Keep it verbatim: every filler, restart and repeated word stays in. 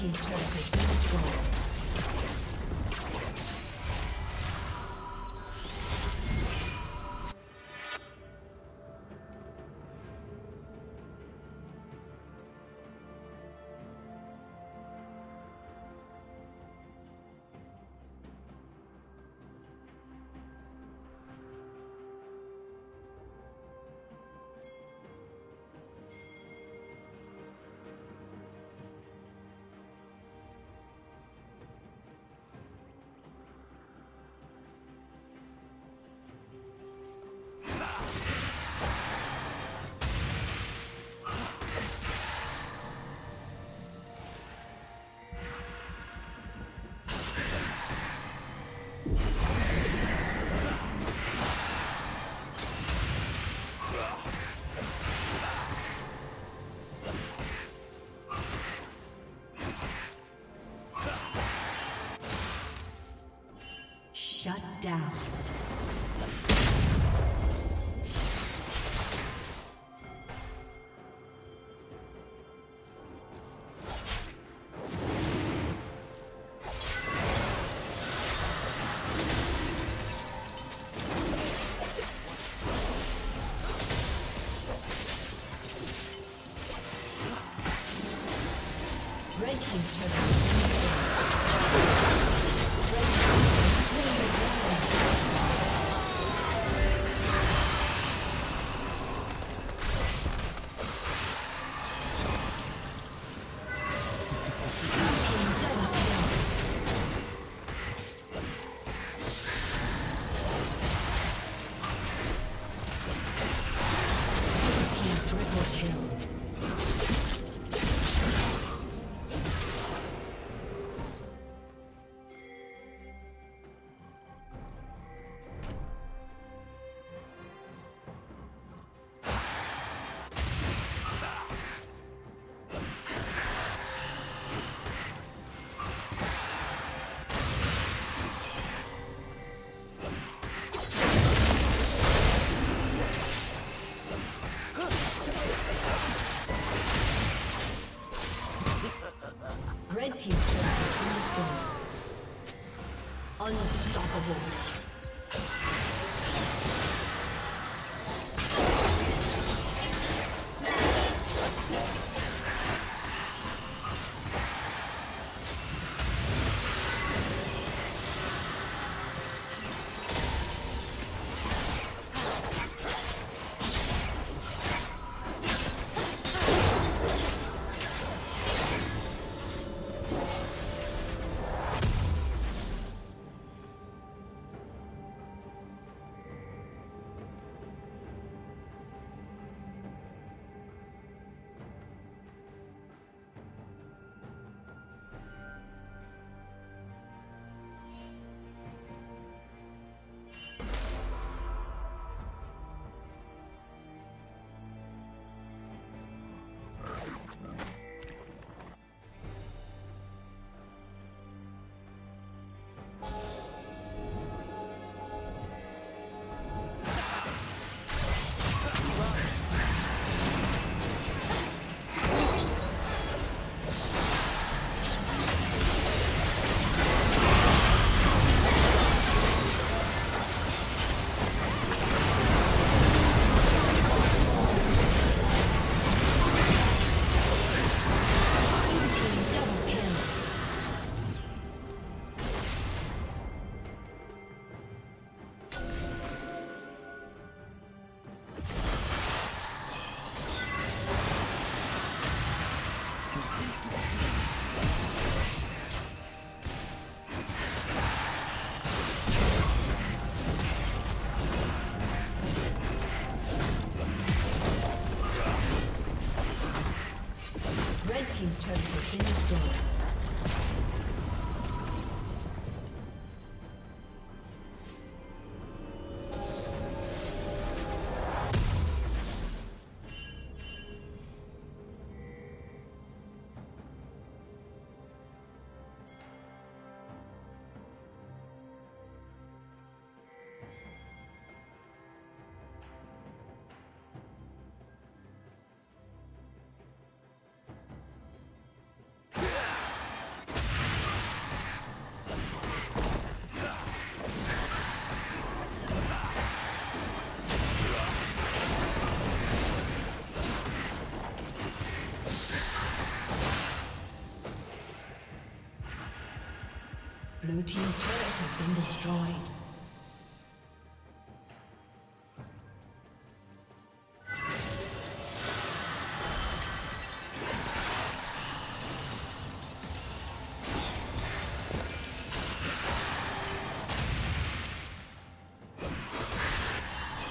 He's trying to get this going. Shut down. Unstoppable. Team's turret has been destroyed. Blue team's turret has been destroyed.